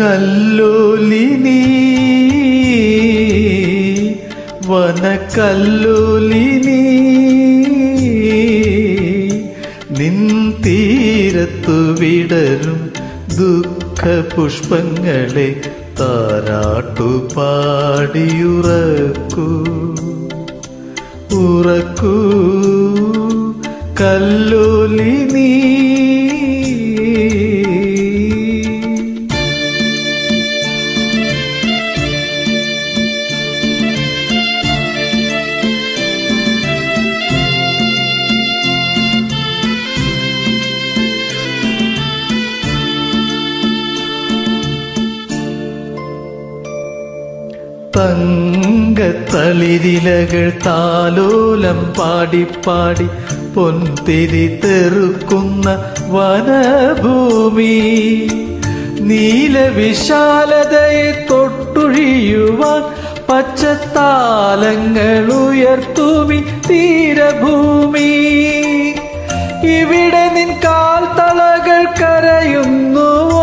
कल्लोलिनी one कल्लोलिनी निन्तीरत्तु विडरुम दुःख पुष्पंगळे ताराट्टु पाडियुरक्कू उरक्कू कल्लोलिनी തങ്കത്തളിരിലകൾ താലോലം പാടിപ്പാടി പൊൻതിരി തെറുക്കുന്ന വനഭൂമി നീലവിശാലതയെ തൊട്ടൊഴിയുവാൻ പച്ചത്താലങ്ങളുയർത്തുമി തീരഭൂമി ഇവിടെ നിൻ കാൽത്തളകൾ കരയുന്നുവോ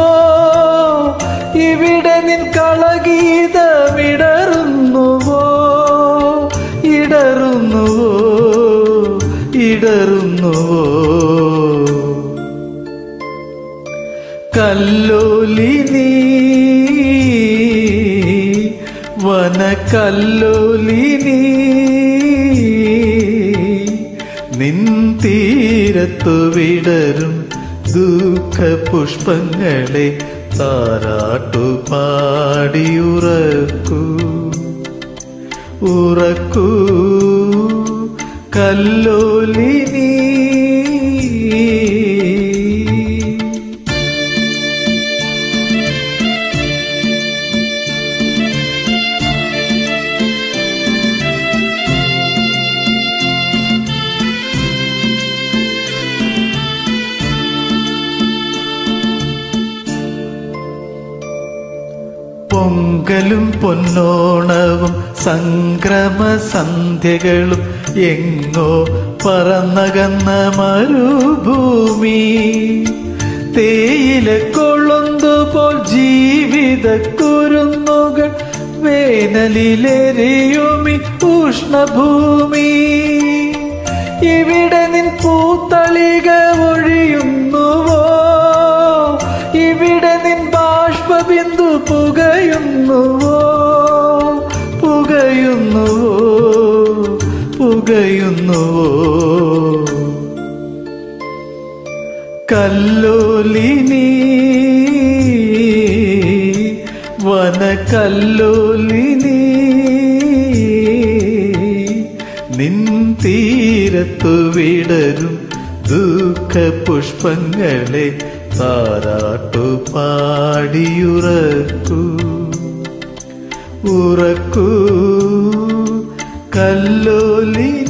ഇവിടെ നിൻ കളഗീതമിടറുന്നുവോ ഇടറുന്നുവോ ഇടറുന്നുവോ കല്ലോലിനി വന കല്ലോലിനി നിൻ തീരത്തു വിടരും ദുഃഖ പുഷ്പങ്ങളെ താരാട്ടു പാടിയുറക്കൂ ഉറക്കൂ കല്ലോലിനി പൊങ്കലും പൊന്നോണവും സംക്രമ സന്ധ്യകളും എങ്ങോ പറന്നകന്ന മരുഭൂമി തേയില കൊള്ളുന്നതുപോൽ ജീവിതക്കുരുന്നുകൾ വേനലിലെരിയുമി ഉഷ്ണഭൂമി ഇവിടെ നിൻ പൂത്തളിക ഒഴിയുന്നുവോ ഇവിടെ നിൻ ബാഷ്പബിന്ദു പുകയുന്നുവോ പുകയുന്നുവോ പുകയുന്നുവോ കല്ലോലിനി വന കല്ലോലിനി നിൻ തീരത്തു വിടരും ദുഃഖ പുഷ്പങ്ങളെ താരാട്ടു പാടിയുറക്കൂ ഉറക്കൂ കല്ലോലിനി.